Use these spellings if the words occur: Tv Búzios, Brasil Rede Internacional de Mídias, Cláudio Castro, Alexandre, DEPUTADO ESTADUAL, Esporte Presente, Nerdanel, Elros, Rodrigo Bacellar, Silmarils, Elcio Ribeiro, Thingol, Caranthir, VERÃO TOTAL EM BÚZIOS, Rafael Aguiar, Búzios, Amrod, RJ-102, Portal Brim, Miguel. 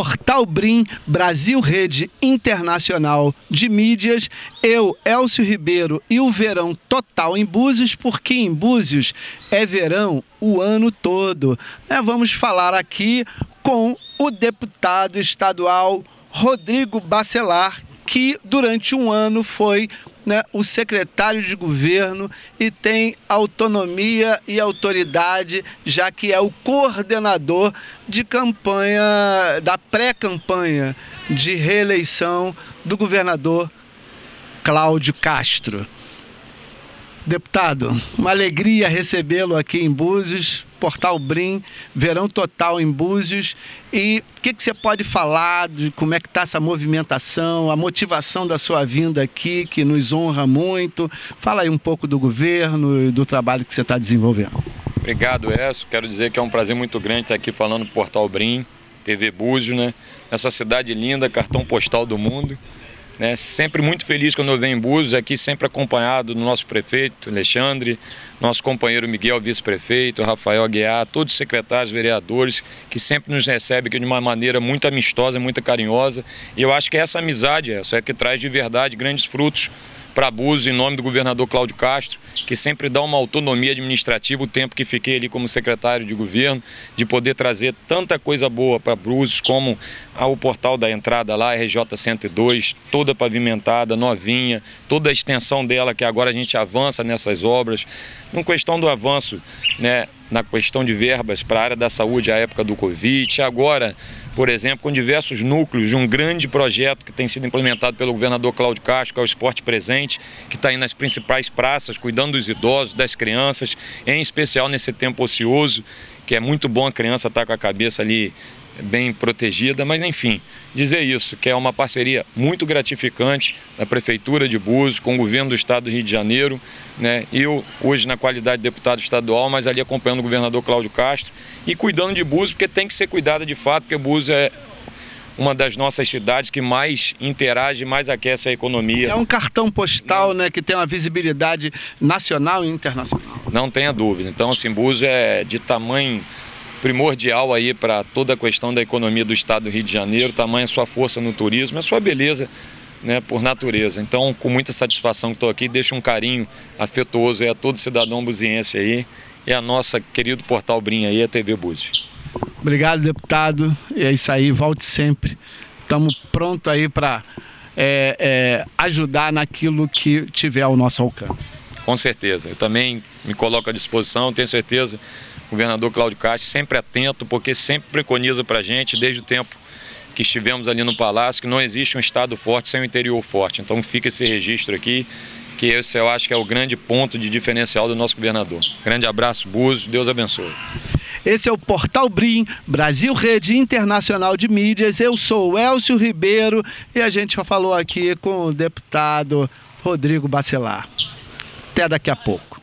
Portal Brim, Brasil Rede Internacional de Mídias, eu, Elcio Ribeiro e o Verão Total em Búzios, porque em Búzios é verão o ano todo. Vamos falar aqui com o deputado estadual Rodrigo Bacellar, que durante um ano foi o secretário de governo e tem autonomia e autoridade, já que é o coordenador de campanha, da pré-campanha de reeleição do governador Cláudio Castro. Deputado, uma alegria recebê-lo aqui em Búzios, Portal Brim, Verão Total em Búzios. E o que você pode falar de como é que está essa movimentação, a motivação da sua vinda aqui, que nos honra muito? Fala aí um pouco do governo e do trabalho que você está desenvolvendo. Obrigado, Elcio. Quero dizer que é um prazer muito grande estar aqui falando do Portal Brim, TV Búzios, nessa cidade linda, cartão postal do mundo. Sempre muito feliz quando eu venho em Búzios, aqui sempre acompanhado do nosso prefeito Alexandre, nosso companheiro Miguel, vice-prefeito, Rafael Aguiar, todos os secretários, vereadores, que sempre nos recebem aqui de uma maneira muito amistosa, muito carinhosa. E eu acho que essa amizade é que traz de verdade grandes frutos para Búzios, em nome do governador Cláudio Castro, que sempre dá uma autonomia administrativa, o tempo que fiquei ali como secretário de governo, de poder trazer tanta coisa boa para Búzios, como o portal da entrada lá, RJ-102, toda pavimentada, novinha, toda a extensão dela, que agora a gente avança nessas obras. Uma questão do avanço, na questão de verbas para a área da saúde à época do Covid, agora, por exemplo, com diversos núcleos de um grande projeto que tem sido implementado pelo governador Cláudio Castro, que é o Esporte Presente, que está aí nas principais praças, cuidando dos idosos, das crianças, em especial nesse tempo ocioso, que é muito bom a criança estar com a cabeça ali bem protegida, mas enfim, dizer isso, que é uma parceria muito gratificante da Prefeitura de Búzios com o governo do Estado do Rio de Janeiro, eu hoje na qualidade de deputado estadual, mas ali acompanhando o governador Cláudio Castro e cuidando de Búzios, porque tem que ser cuidada de fato, porque Búzios é uma das nossas cidades que mais interage, mais aquece a economia. É um cartão postal, que tem uma visibilidade nacional e internacional. Não tenha dúvida, então assim, Búzios é de tamanho primordial aí para toda a questão da economia do estado do Rio de Janeiro, tamanha sua força no turismo, a sua beleza, por natureza. Então, com muita satisfação que estou aqui, deixo um carinho afetuoso a todo cidadão buziense aí e a nossa querido Portal Brim aí, a TV Búzios. Obrigado, deputado. E é isso aí, volte sempre. Estamos prontos aí para ajudar naquilo que tiver ao nosso alcance. Com certeza. Eu também me coloco à disposição, tenho certeza. O governador Cláudio Castro sempre atento, porque sempre preconiza para a gente, desde o tempo que estivemos ali no Palácio, que não existe um estado forte sem um interior forte. Então fica esse registro aqui, que esse eu acho que é o grande ponto de diferencial do nosso governador. Grande abraço, Búzios, Deus abençoe. Esse é o Portal Brim, Brasil Rede Internacional de Mídias. Eu sou o Elcio Ribeiro e a gente falou aqui com o deputado Rodrigo Bacellar. Até daqui a pouco.